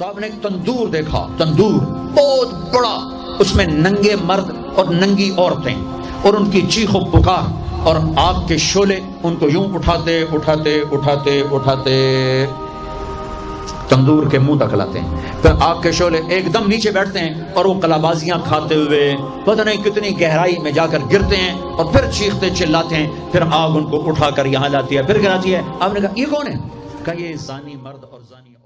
तो आपने एक तंदूर देखा, तंदूर बहुत बड़ा, उसमें नंगे मर्द और नंगी औरतें और उनकी चीखों पुकार और आग के शोले उनको यूं उठाते उठाते उठाते उठाते तंदूर के मुंह तक लाते हैं। फिर आग के शोले एकदम नीचे बैठते हैं और वो कलाबाजियां खाते हुए पता नहीं कितनी गहराई में जाकर गिरते हैं और फिर चीखते चिल्लाते हैं। फिर आग उनको उठाकर यहाँ लाती है, फिर गिराती है। आपने कहा ये कौन है? कहा ये जानी मर्द और जानी